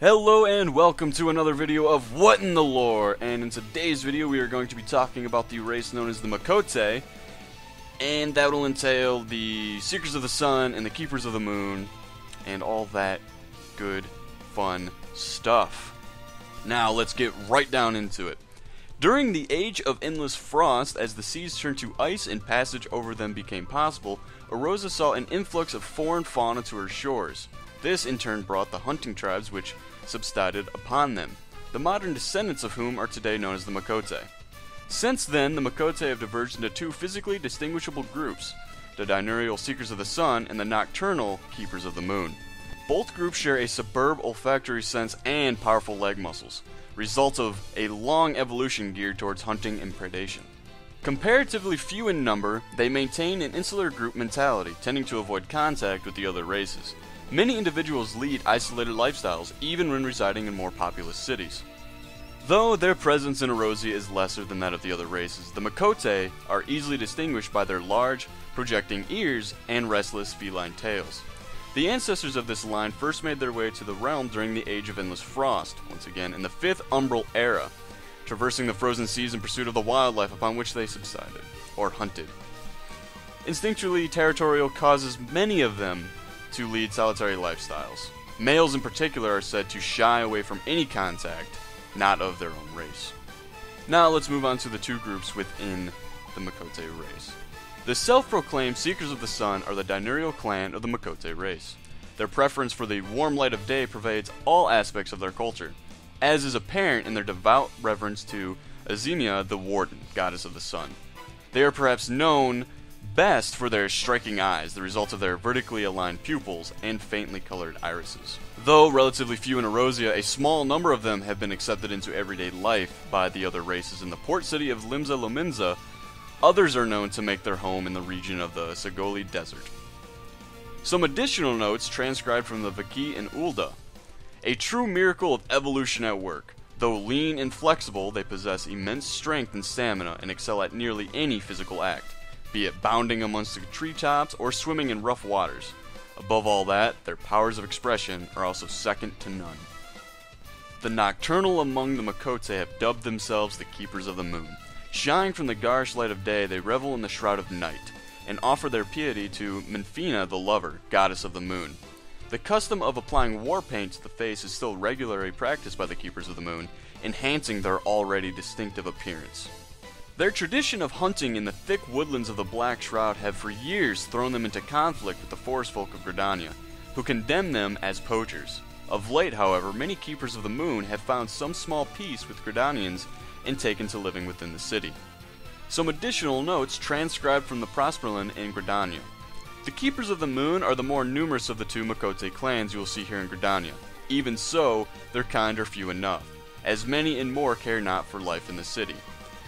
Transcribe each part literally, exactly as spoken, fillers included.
Hello and welcome to another video of What in the Lore, and in today's video we are going to be talking about the race known as the Miqo'te, and that will entail the Seekers of the Sun and the Keepers of the Moon and all that good fun stuff. Now let's get right down into it. During the Age of Endless Frost, as the seas turned to ice and passage over them became possible, Eorzea saw an influx of foreign fauna to her shores. This in turn brought the hunting tribes which subsisted upon them, the modern descendants of whom are today known as the Miqo'te. Since then, the Miqo'te have diverged into two physically distinguishable groups, the diurnal Seekers of the Sun and the nocturnal Keepers of the Moon. Both groups share a superb olfactory sense and powerful leg muscles, results of a long evolution geared towards hunting and predation. Comparatively few in number, they maintain an insular group mentality, tending to avoid contact with the other races. Many individuals lead isolated lifestyles, even when residing in more populous cities. Though their presence in Eorzea is lesser than that of the other races, the Miqo'te are easily distinguished by their large, projecting ears and restless feline tails. The ancestors of this line first made their way to the realm during the Age of Endless Frost, once again in the fifth Umbral Era, traversing the frozen seas in pursuit of the wildlife upon which they subsisted, or hunted. Instinctually territorial causes many of them to lead solitary lifestyles. Males in particular are said to shy away from any contact, not of their own race. Now let's move on to the two groups within the Miqo'te race. The self-proclaimed Seekers of the Sun are the diurnal clan of the Miqo'te race. Their preference for the warm light of day pervades all aspects of their culture, as is apparent in their devout reverence to Azimia, the Warden, goddess of the sun. They are perhaps known best for their striking eyes, the result of their vertically aligned pupils and faintly colored irises. Though relatively few in Eorzea, a small number of them have been accepted into everyday life by the other races in the port city of Limsa Lominsa. Others are known to make their home in the region of the Sagoli Desert. Some additional notes transcribed from the Vaki and Ulda. A true miracle of evolution at work. Though lean and flexible, they possess immense strength and stamina and excel at nearly any physical act, be it bounding amongst the treetops or swimming in rough waters. Above all that, their powers of expression are also second to none. The nocturnal among the Miqo'te have dubbed themselves the Keepers of the Moon. Shying from the garish light of day, they revel in the shroud of night, and offer their piety to Menphina the Lover, goddess of the moon. The custom of applying war paint to the face is still regularly practiced by the Keepers of the Moon, enhancing their already distinctive appearance. Their tradition of hunting in the thick woodlands of the Black Shroud have for years thrown them into conflict with the forest folk of Gridania, who condemn them as poachers. Of late, however, many Keepers of the Moon have found some small peace with Gridanians and taken to living within the city. Some additional notes transcribed from the Prosperlin in Gridania. The Keepers of the Moon are the more numerous of the two Miqo'te clans you will see here in Gridania. Even so, their kind are few enough, as many and more care not for life in the city.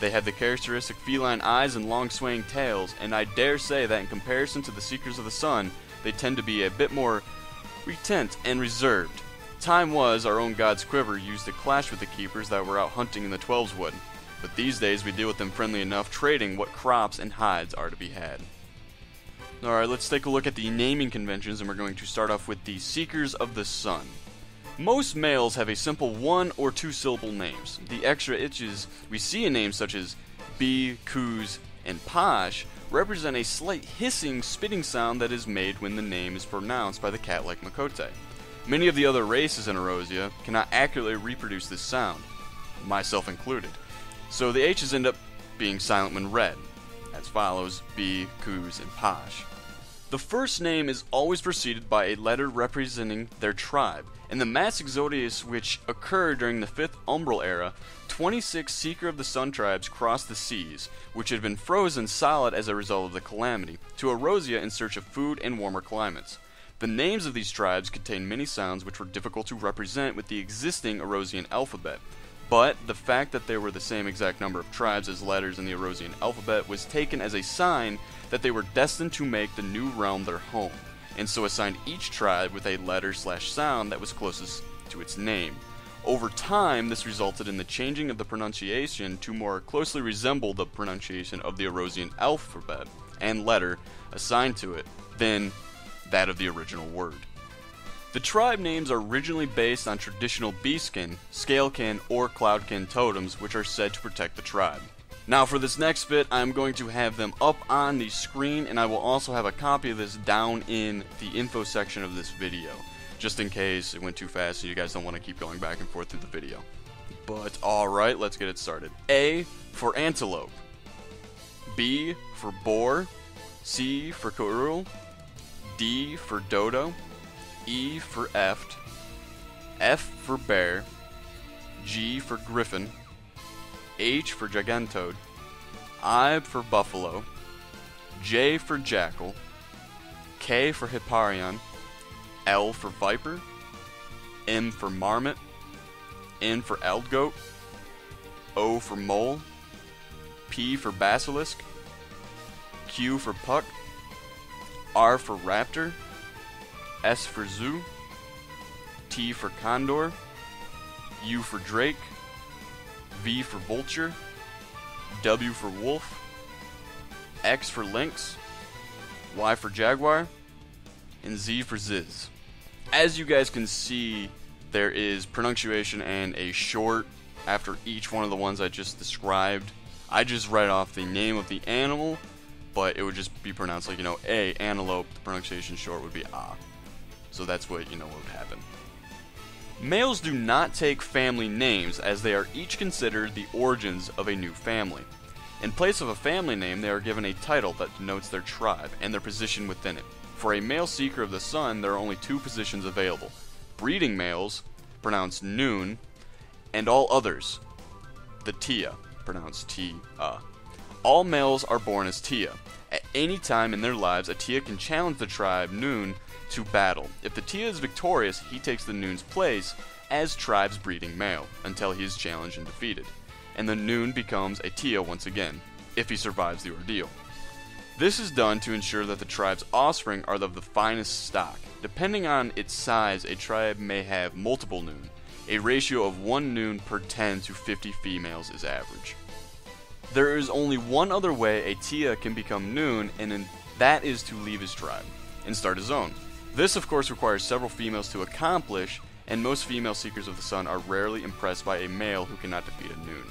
They have the characteristic feline eyes and long swaying tails, and I dare say that in comparison to the Seekers of the Sun, they tend to be a bit more retent and reserved. Time was, our own god's quiver used to clash with the Keepers that were out hunting in the Twelveswood, but these days we deal with them friendly enough, trading what crops and hides are to be had. Alright, let's take a look at the naming conventions, and we're going to start off with the Seekers of the Sun. Most males have a simple one or two syllable names. The extra itches we see in names such as B, Coos, and Posh represent a slight hissing, spitting sound that is made when the name is pronounced by the cat-like Miqo'te. Many of the other races in Eorzea cannot accurately reproduce this sound, myself included, so the H's end up being silent when read, as follows: B, Coos, and Posh. The first name is always preceded by a letter representing their tribe. In the mass exodus which occurred during the fifth Umbral Era, twenty-six Seeker of the Sun tribes crossed the seas, which had been frozen solid as a result of the calamity, to Eorzea in search of food and warmer climates. The names of these tribes contain many sounds which were difficult to represent with the existing Eorzean alphabet, but the fact that there were the same exact number of tribes as letters in the Eorzean alphabet was taken as a sign that they were destined to make the new realm their home, and so assigned each tribe with a letter slash sound that was closest to its name. Over time, this resulted in the changing of the pronunciation to more closely resemble the pronunciation of the Eorzean alphabet and letter assigned to it than that of the original word. The tribe names are originally based on traditional Beastkin, Scalekin, or Cloudkin totems, which are said to protect the tribe. Now for this next bit, I'm going to have them up on the screen, and I will also have a copy of this down in the info section of this video, just in case it went too fast and you guys don't want to keep going back and forth through the video. But alright, let's get it started. A for antelope, B for boar, C for Coeurl, D for dodo, E for eft, F for bear, G for griffin, H for Gigantoad, I for buffalo, J for jackal, K for Hipparion, L for viper, M for marmot, N for Aldgoat, O for mole, P for basilisk, Q for Puk, R for raptor, S for zoo, T for condor, U for drake, V for vulture, W for wolf, X for lynx, Y for jaguar, and Z for ziz. As you guys can see, there is pronunciation and a short after each one of the ones I just described. I just read off the name of the animal, but it would just be pronounced like, you know, A, antelope, the pronunciation short would be ah. So that's what, you know, would happen. Males do not take family names, as they are each considered the origins of a new family. In place of a family name, they are given a title that denotes their tribe and their position within it. For a male Seeker of the Sun, there are only two positions available: breeding males, pronounced noon, and all others, the Tia, pronounced T-A. All males are born as Tia. At any time in their lives, a Tia can challenge the tribe noon to battle. If the Tia is victorious, he takes the noon's place as tribe's breeding male until he is challenged and defeated, and the noon becomes a Tia once again if he survives the ordeal. This is done to ensure that the tribe's offspring are of the finest stock. Depending on its size, a tribe may have multiple noon. A ratio of one noon per ten to fifty females is average. There is only one other way a Tia can become noon, and that is to leave his tribe and start his own. This, of course, requires several females to accomplish, and most female Seekers of the Sun are rarely impressed by a male who cannot defeat a noon.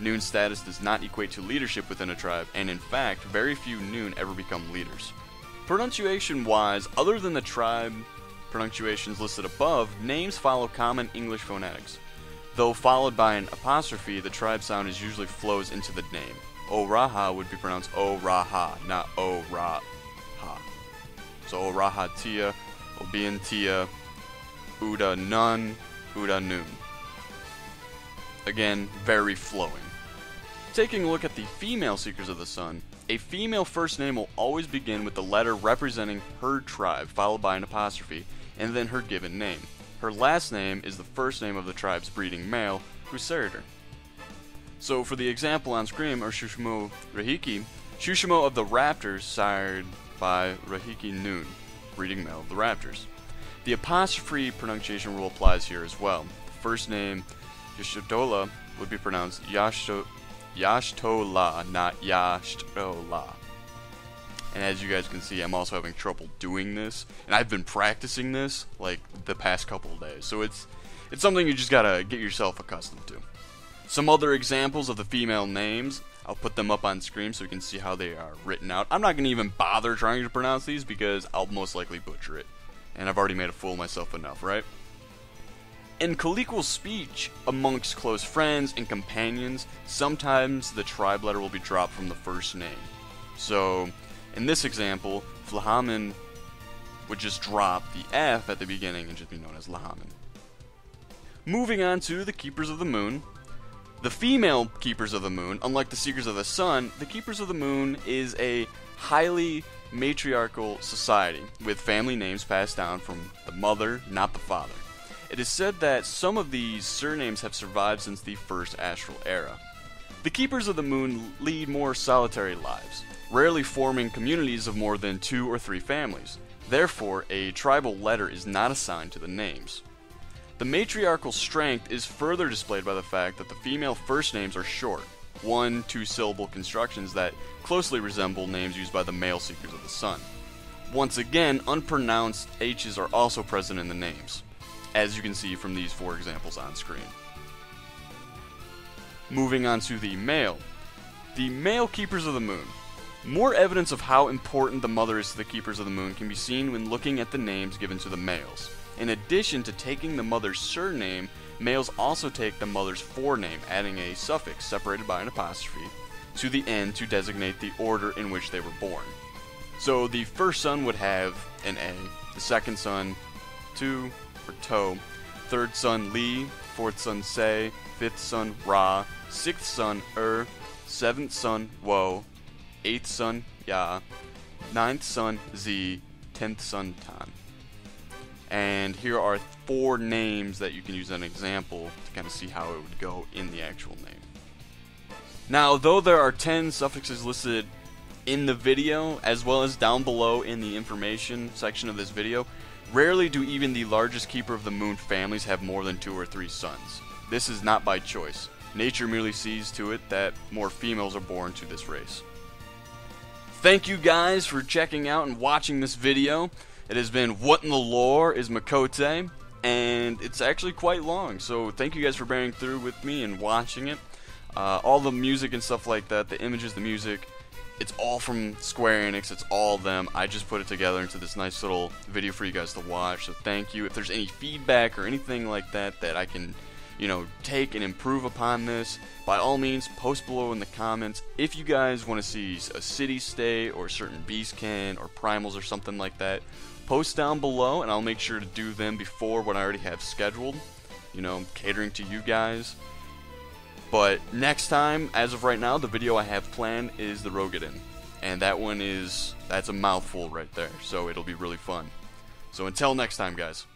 Noon status does not equate to leadership within a tribe, and in fact, very few noon ever become leaders. Pronunciation-wise, other than the tribe pronunciations listed above, names follow common English phonetics. Though followed by an apostrophe, the tribe sound is usually flows into the name. Oraha would be pronounced O-ra-ha, not O-ra-ha. So Orahatia, Obiantia, Uda Nun, Uda Nun. Again, very flowing. Taking a look at the female Seekers of the Sun, a female first name will always begin with the letter representing her tribe, followed by an apostrophe, and then her given name. Her last name is the first name of the tribe's breeding male, who served her. So for the example on screen, or Shushumo Rahiki, Shushumo of the Raptors sired by Rahiki Noon, breeding male of the Raptors. The apostrophe pronunciation rule applies here as well. The first name, Yashtola, would be pronounced Yashtola, not Yashtola. And as you guys can see, I'm also having trouble doing this, and I've been practicing this like the past couple of days, so it's it's something you just gotta get yourself accustomed to. Some other examples of the female names, I'll put them up on screen so you can see how they are written out. I'm not gonna even bother trying to pronounce these because I'll most likely butcher it, and I've already made a fool of myself enough, right? In colloquial speech amongst close friends and companions, sometimes the tribe letter will be dropped from the first name. So in this example, Flahaman would just drop the F at the beginning and just be known as Lahaman. Moving on to the Keepers of the Moon. The female Keepers of the Moon, unlike the Seekers of the Sun, the Keepers of the Moon is a highly matriarchal society, with family names passed down from the mother, not the father. It is said that some of these surnames have survived since the first astral era. The Keepers of the Moon lead more solitary lives, rarely forming communities of more than two or three families. Therefore, a tribal letter is not assigned to the names. The matriarchal strength is further displayed by the fact that the female first names are short, one, two syllable constructions that closely resemble names used by the male Seekers of the Sun. Once again, unpronounced H's are also present in the names, as you can see from these four examples on screen. Moving on to the male. The male Keepers of the Moon. More evidence of how important the mother is to the Keepers of the Moon can be seen when looking at the names given to the males. In addition to taking the mother's surname, males also take the mother's forename, adding a suffix, separated by an apostrophe, to the end to designate the order in which they were born. So the first son would have an A, the second son, Tu, or To, third son, Li, fourth son, Se, fifth son, Ra, sixth son, Er, seventh son, Wo, eighth son, Ya, ninth son, Z, tenth son, Tan. And here are four names that you can use as an example to kind of see how it would go in the actual name. Now, though there are ten suffixes listed in the video, as well as down below in the information section of this video, rarely do even the largest Keeper of the Moon families have more than two or three sons. This is not by choice. Nature merely sees to it that more females are born to this race. Thank you guys for checking out and watching this video. It has been What in the Lore is Miqo'te, and it's actually quite long, so thank you guys for bearing through with me and watching it. Uh, all the music and stuff like that, the images, the music, it's all from Square Enix, it's all them. I just put it together into this nice little video for you guys to watch, so thank you. If there's any feedback or anything like that that I can, you know, take and improve upon this, by all means, post below in the comments. If you guys want to see a city stay or certain beast can or primals or something like that, post down below and I'll make sure to do them before what I already have scheduled, you know, catering to you guys. But next time, as of right now, the video I have planned is the Roegadyn, and that one is, that's a mouthful right there, so it'll be really fun. So until next time, guys.